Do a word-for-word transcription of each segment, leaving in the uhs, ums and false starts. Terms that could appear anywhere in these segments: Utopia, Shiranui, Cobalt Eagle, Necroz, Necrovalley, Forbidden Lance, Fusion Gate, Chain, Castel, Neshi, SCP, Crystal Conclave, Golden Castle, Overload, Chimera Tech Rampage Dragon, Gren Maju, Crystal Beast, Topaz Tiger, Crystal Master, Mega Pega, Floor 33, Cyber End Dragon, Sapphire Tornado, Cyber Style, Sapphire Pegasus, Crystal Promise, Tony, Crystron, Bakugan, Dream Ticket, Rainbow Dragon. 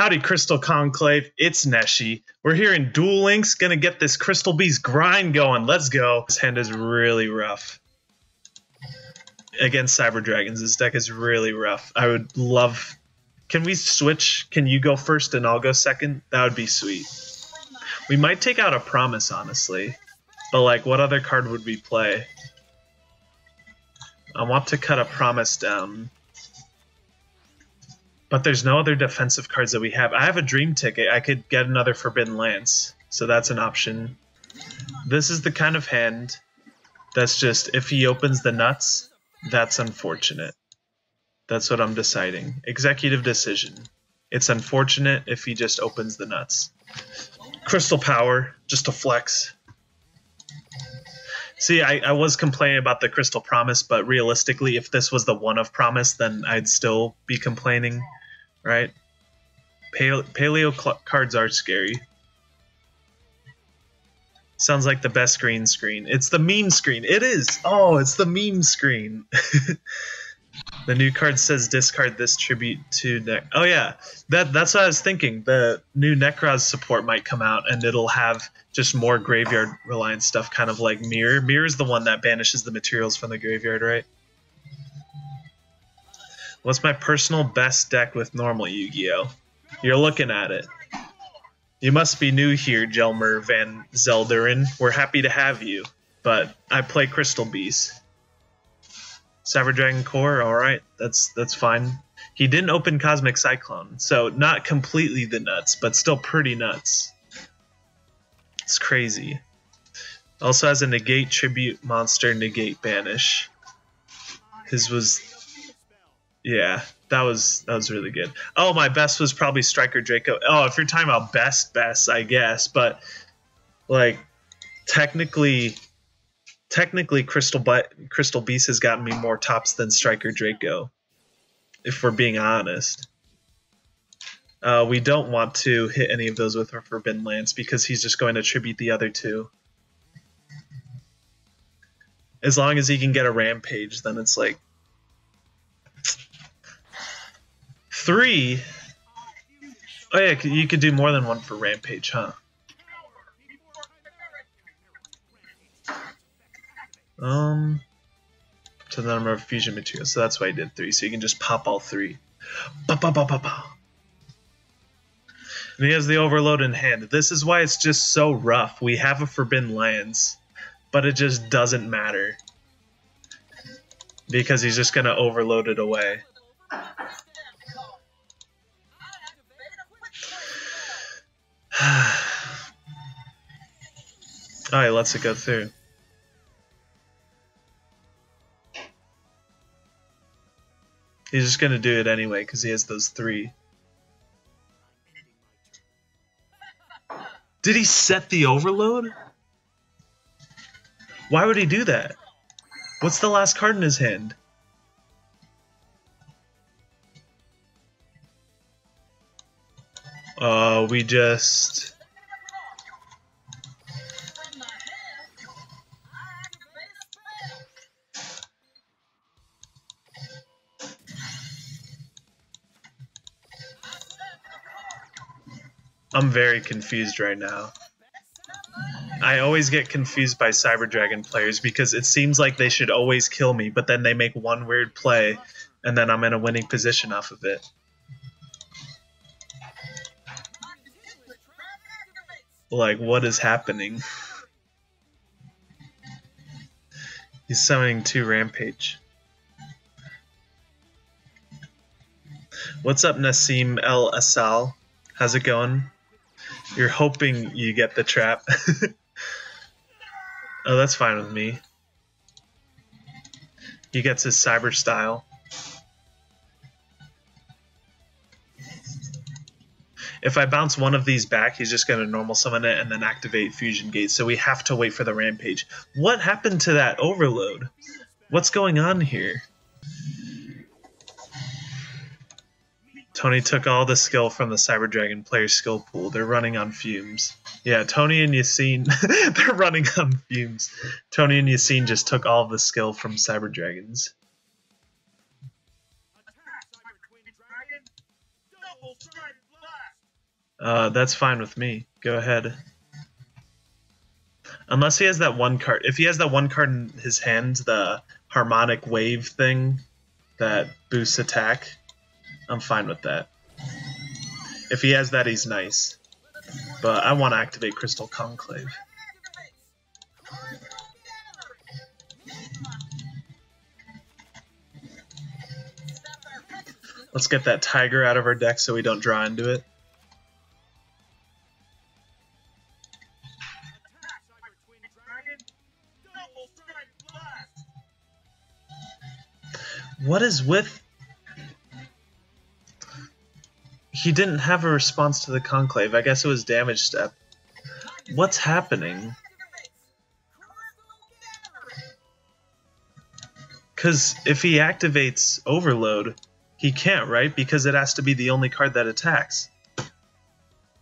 Howdy, Crystal Conclave. It's Neshi. We're here in Duel Links. Gonna get this Crystal Beast grind going. Let's go. This hand is really rough. Against Cyber Dragons, this deck is really rough. I would love... Can we switch? Can you go first and I'll go second? That would be sweet. We might take out a Promise, honestly. But, like, what other card would we play? I want to cut a Promise down. But there's no other defensive cards that we have. I have a Dream Ticket. I could get another Forbidden Lance. So that's an option. This is the kind of hand that's just, if he opens the nuts, that's unfortunate. That's what I'm deciding. Executive decision. It's unfortunate if he just opens the nuts. Crystal Power, just a flex. See, I, I was complaining about the Crystal Promise, but realistically, if this was the one of Promise, then I'd still be complaining, right? Pale, paleo cards are scary. Sounds like the best green screen. It's the meme screen. It is. Oh, it's the meme screen. The new card says discard this tribute to Nec. Oh yeah, that that's what I was thinking. The new Necroz support might come out, and it'll have just more graveyard reliant stuff, kind of like Mirror. Mirror is the one that banishes the materials from the graveyard, right? What's my personal best deck with normal Yu-Gi-Oh? You're looking at it. You must be new here, Gelmer Van Zelderen. We're happy to have you, but I play Crystal Beast. Savage Dragon Core, alright, that's that's fine. He didn't open Cosmic Cyclone, so not completely the nuts, but still pretty nuts. It's crazy. Also has a negate, tribute, monster, negate, banish. His was... Yeah, that was that was really good. Oh, my best was probably Striker Draco. Oh, if you're talking about best, best, I guess, but, like, technically... Technically, Crystal Be- Crystal Beast has gotten me more tops than Striker Draco, if we're being honest. Uh, we don't want to hit any of those with our Forbidden Lance because he's just going to tribute the other two. As long as he can get a Rampage, then it's like... Three? Oh yeah, you could do more than one for Rampage, huh? Um, to the number of fusion materials, so that's why I did three. So you can just pop all three. Ba ba ba ba ba. And he has the Overload in hand. This is why it's just so rough. We have a Forbidden Lands, but it just doesn't matter because he's just gonna overload it away. All right, lets it go through. He's just going to do it anyway, because he has those three. Did he set the Overload? Why would he do that? What's the last card in his hand? Uh, we just... I'm very confused right now. I always get confused by Cyber Dragon players because it seems like they should always kill me, but then they make one weird play, and then I'm in a winning position off of it. Like, what is happening? He's summoning two Rampage. What's up, Nasim El Asal? How's it going? You're hoping you get the trap. Oh, that's fine with me. He gets his cyber style. If I bounce one of these back, he's just going to normal summon it and then activate Fusion Gate, so we have to wait for the Rampage. What happened to that Overload? What's going on here? Tony took all the skill from the Cyber Dragon player skill pool. They're running on fumes. Yeah, Tony and Yasin, they're running on fumes. Tony and Yasin just took all the skill from Cyber Dragons. Attack, Cyber Queen Dragon. Double-sided blast. Uh, that's fine with me. Go ahead. Unless he has that one card. If he has that one card in his hand, the harmonic wave thing that boosts attack, I'm fine with that. If he has that, he's nice. But I want to activate Crystal Conclave. Let's get that tiger out of our deck so we don't draw into it. What is with... He didn't have a response to the Conclave. I guess it was damage step. What's happening? Because if he activates Overload, he can't, right? Because it has to be the only card that attacks.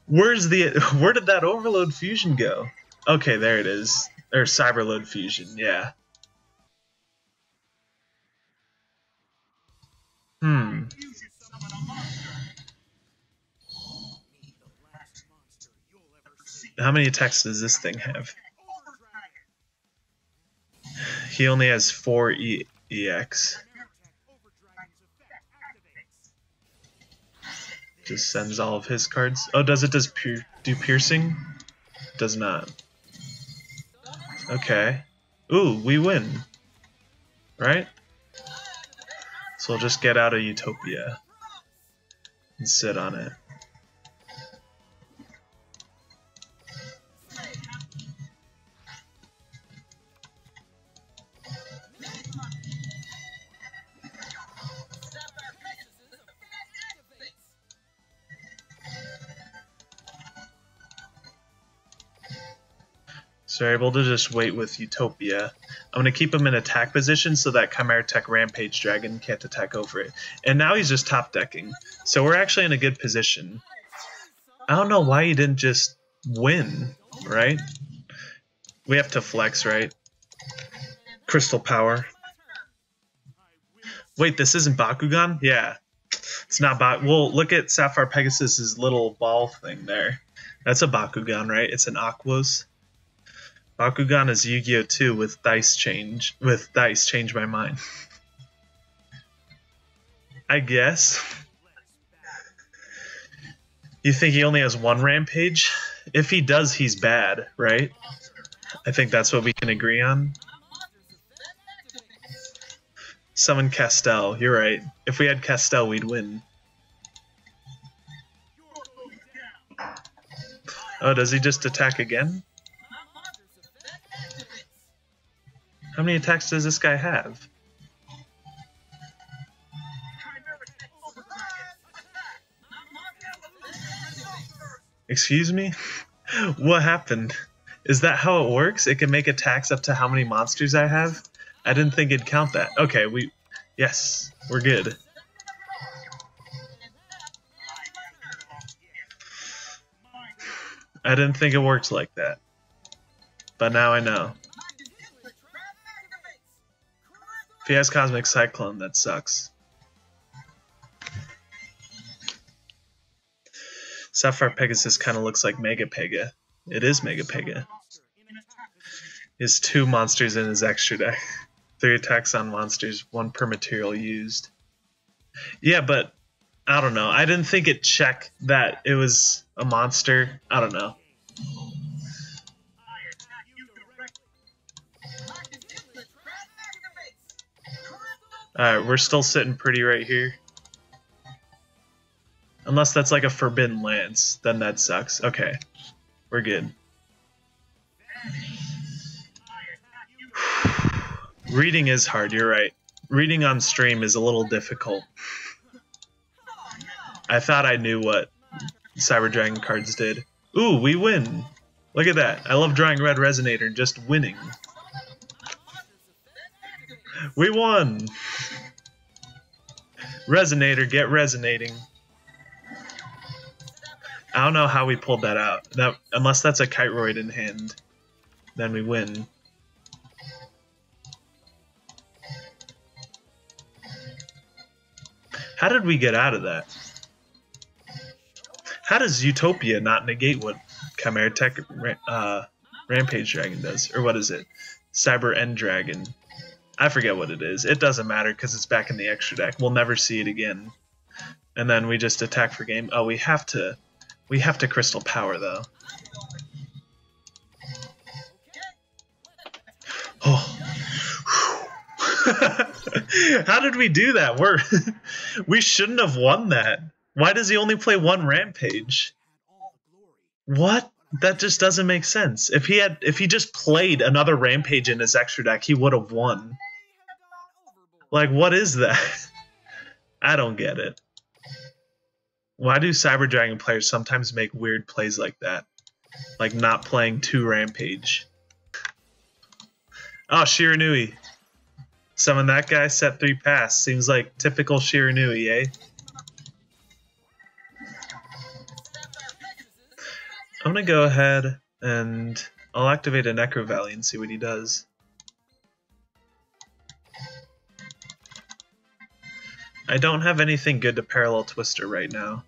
Where's the... Where did that Overload Fusion go? Okay, there it is. Or Cyberload Fusion, yeah. Hmm. How many attacks does this thing have? He only has four E X. Just sends all of his cards. Oh, does it does pier do piercing? Does not. Okay. Ooh, we win. Right? So we'll just get out of Utopia and sit on it. So we're able to just wait with Utopia. I'm going to keep him in attack position so that Chimera Tech Rampage Dragon can't attack over it. And now he's just top decking. So we're actually in a good position. I don't know why he didn't just win, right? We have to flex, right? Crystal Power. Wait, this isn't Bakugan? Yeah. It's not Bakugan. Well, look at Sapphire Pegasus' little ball thing there. That's a Bakugan, right? It's an Aquos. Bakugan is Yu-Gi-Oh! two with dice change. With dice change my mind. I guess. You think he only has one rampage? If he does, he's bad, right? I think that's what we can agree on. Summon Castel. You're right. If we had Castel, we'd win. Oh, does he just attack again? How many attacks does this guy have? Excuse me? What happened? Is that how it works? It can make attacks up to how many monsters I have? I didn't think it'd count that. Okay, we... Yes, we're good. I didn't think it worked like that. But now I know. If he has Cosmic Cyclone, that sucks. Sapphire Pegasus kind of looks like Mega Pega. It is Mega Pega. He has two monsters in his extra deck. Three attacks on monsters, one per material used. Yeah, but I don't know. I didn't think it checked that it was a monster. I don't know. Alright, we're still sitting pretty right here. Unless that's like a Forbidden Lance, then that sucks. Okay, we're good. Reading is hard, you're right. Reading on stream is a little difficult. I thought I knew what Cyber Dragon cards did. Ooh, we win! Look at that. I love drawing Red Resonator and just winning. We won! Resonator, get resonating. I don't know how we pulled that out. That, unless that's a Kyroid in hand. Then we win. How did we get out of that? How does Utopia not negate what Chimera Tech uh, Rampage Dragon does? Or what is it? Cyber End Dragon. I forget what it is. It doesn't matter because it's back in the extra deck. We'll never see it again. And then we just attack for game. Oh, we have to, we have to Crystal Power though. Oh. How did we do that? We're we shouldn't have won that. Why does he only play one Rampage? What? That just doesn't make sense. If he had, if he just played another Rampage in his extra deck, he would have won. Like, what is that? I don't get it. Why do Cyber Dragon players sometimes make weird plays like that? Like not playing two Rampage. Oh, Shiranui. Summon that guy, set three pass. Seems like typical Shiranui, eh? I'm gonna go ahead and I'll activate a Necrovalley and see what he does. I don't have anything good to Parallel Twister right now.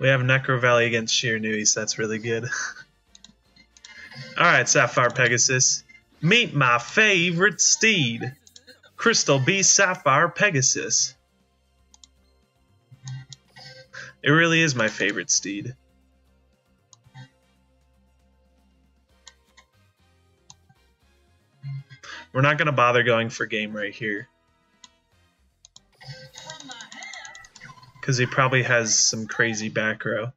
We have Necrovalley against Shiranui, so that's really good. Alright, Sapphire Pegasus. Meet my favorite steed, Crystal Beast Sapphire Pegasus. It really is my favorite steed. We're not going to bother going for game right here, because he probably has some crazy back row.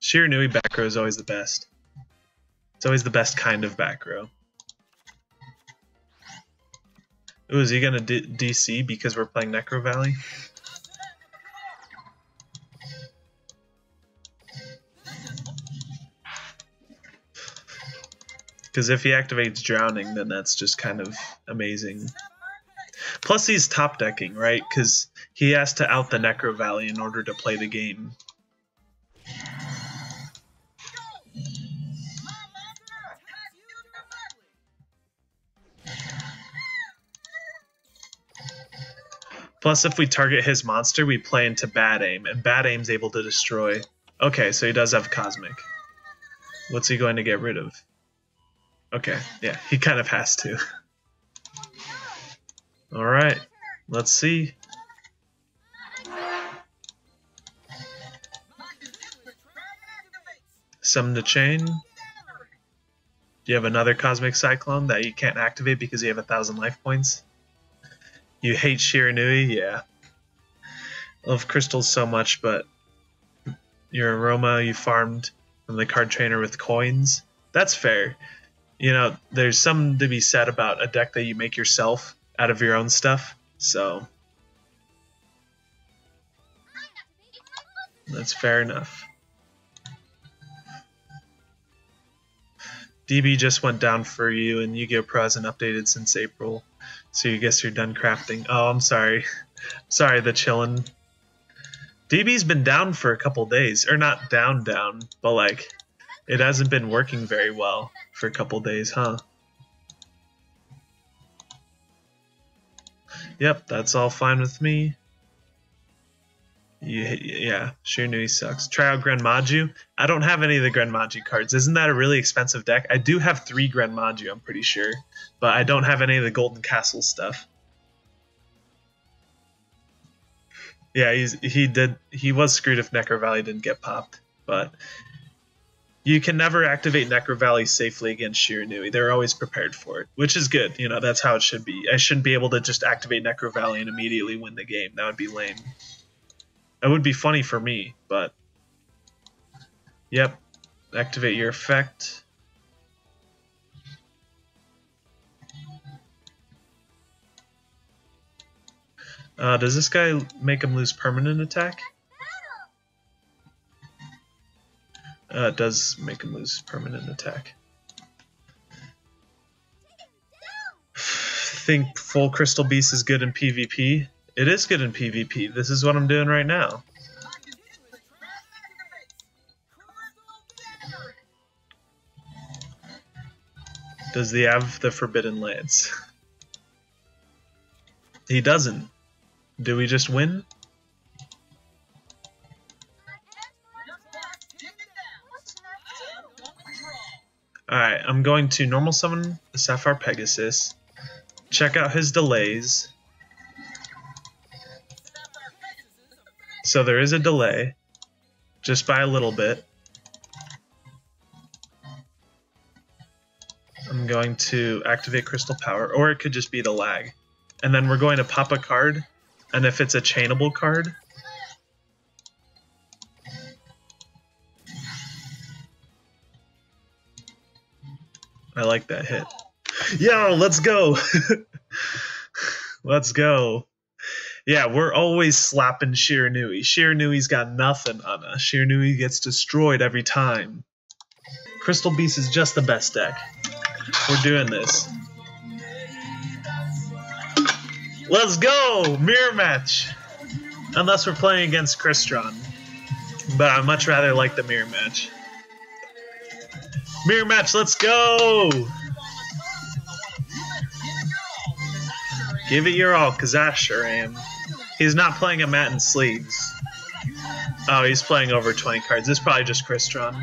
Shiranui back row is always the best. It's always the best kind of back row. Ooh, is he going to D C because we're playing Necrovalley? Because if he activates Drowning, then that's just kind of amazing. Plus he's top decking, right? Because he has to out the Necrovalley in order to play the game. Plus, if we target his monster, we play into Bad Aim, and Bad Aim's able to destroy. Okay, so he does have Cosmic. What's he going to get rid of? Okay, yeah, he kind of has to. Alright, let's see. Summon the chain. Do you have another Cosmic Cyclone that you can't activate because you have a thousand life points? You hate Shiranui? Yeah. I love crystals so much, but your aroma you farmed from the card trainer with coins? That's fair. You know, there's something to be said about a deck that you make yourself out of your own stuff, so that's fair enough. D B just went down for you, and Yu-Gi-Oh! Pro hasn't updated since April. So you guess you're done crafting. Oh, I'm sorry. Sorry, the chillin'. D B's been down for a couple days. Or not down down, but like, it hasn't been working very well for a couple days, huh? Yep, that's all fine with me. You, yeah, Shiranui sucks. Try out Gren Maju. I don't have any of the Gren Maju cards. Isn't that a really expensive deck? I do have three Gren Maju, I'm pretty sure. But I don't have any of the Golden Castle stuff. Yeah, he's, he did. He was screwed if Necrovalley didn't get popped. But you can never activate Necrovalley safely against Shiranui. They're always prepared for it, which is good. You know, that's how it should be. I shouldn't be able to just activate Necrovalley and immediately win the game. That would be lame. That would be funny for me, but yep. Activate your effect. Uh, does this guy make him lose permanent attack? Uh, it does make him lose permanent attack. Think full Crystal Beast is good in PvP? It is good in PvP. This is what I'm doing right now. Does he have the Forbidden Lance? He doesn't. Do we just win? Alright, I'm going to normal summon the Sapphire Pegasus. Check out his delays. So there is a delay. Just by a little bit. I'm going to activate Crystal Power, or it could just be the lag. And then we're going to pop a card, and if it's a chainable card, I like that hit. Yo, let's go! Let's go. Yeah, we're always slapping Shiranui. Shiranui's got nothing on us. Shiranui gets destroyed every time. Crystal Beast is just the best deck. We're doing this. Let's go! Mirror match! Unless we're playing against Crystron. But I'd much rather like the mirror match. Mirror match, let's go! Give it your all, because I sure am. He's not playing a mat and sleeves. Oh, he's playing over twenty cards. This is probably just Crystron.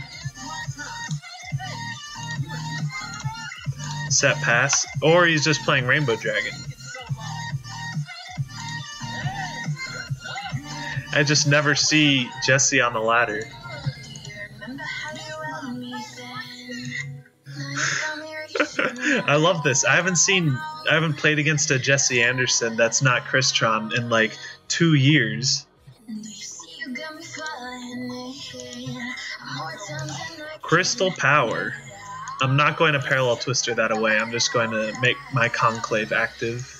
Set pass. Or he's just playing Rainbow Dragon. I just never see Jesse on the ladder. I love this. I haven't seen, I haven't played against a Jesse Anderson that's not Crystron in like two years. Crystal Power. I'm not going to Parallel Twister that away. I'm just going to make my Conclave active.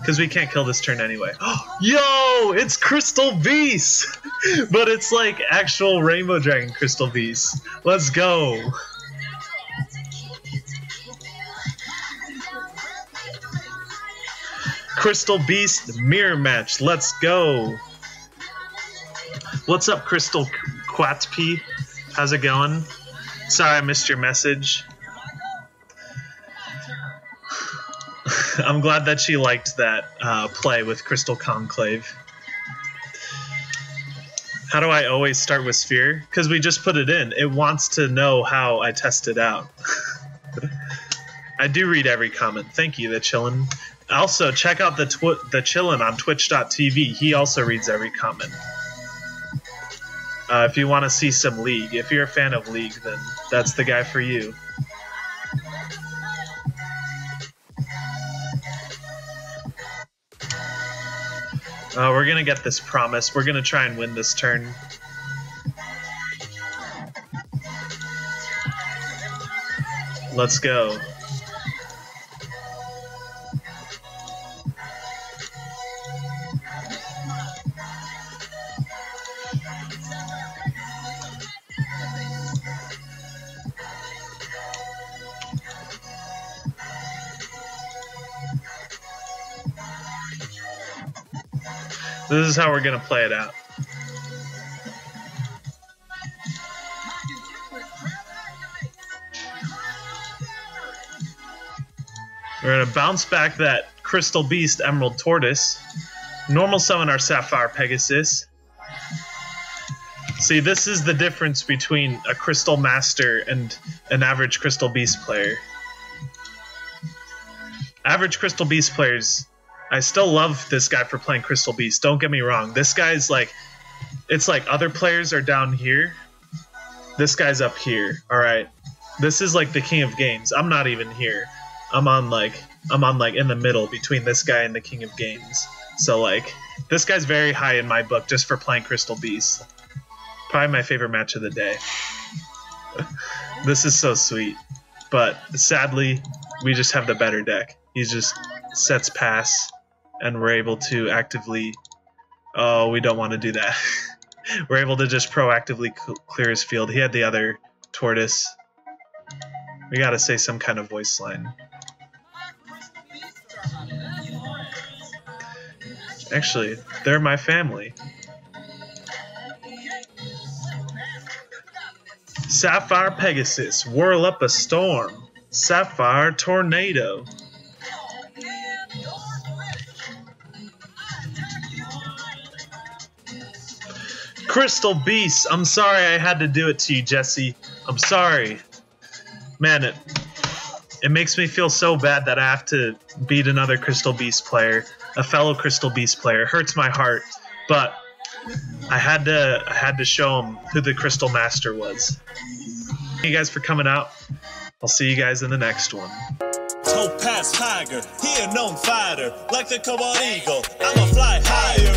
Because we can't kill this turn anyway. Yo! It's Crystal Beast! But it's like actual Rainbow Dragon Crystal Beast. Let's go! Crystal Beast mirror match. Let's go. What's up, Crystal Quatp? How's it going? Sorry I missed your message. I'm glad that she liked that uh, play with Crystal Conclave. How do I always start with Sphere? Because we just put it in. It wants to know how I test it out. I do read every comment. Thank you, the chillin'. Also, check out the tw the chillin' on twitch dot T V. He also reads every comment. Uh, if you want to see some League, if you're a fan of League, then that's the guy for you. Uh, we're going to get this promise. We're going to try and win this turn. Let's go. This is how we're going to play it out. We're going to bounce back that Crystal Beast Emerald Tortoise. Normal summon our Sapphire Pegasus. See, this is the difference between a Crystal Master and an average Crystal Beast player. Average Crystal Beast players... I still love this guy for playing Crystal Beast. Don't get me wrong. This guy's like, it's like other players are down here. This guy's up here. All right. This is like the king of games. I'm not even here. I'm on like, I'm on like in the middle between this guy and the king of games. So like, this guy's very high in my book just for playing Crystal Beast. Probably my favorite match of the day. This is so sweet. But sadly, we just have the better deck. He's just sets pass. And we're able to actively... Oh, we don't want to do that. We're able to just proactively clear his field. He had the other tortoise. We gotta say some kind of voice line. Actually, they're my family. Sapphire Pegasus, whirl up a storm. Sapphire Tornado. Crystal Beast. I'm sorry I had to do it to you, Jesse. I'm sorry. Man, it, it makes me feel so bad that I have to beat another Crystal Beast player, a fellow Crystal Beast player. It hurts my heart, but I had to I had to show him who the Crystal Master was. Thank you guys for coming out. I'll see you guys in the next one. Topaz Tiger, he a known fighter, like the Cobalt Eagle, I'ma fly higher.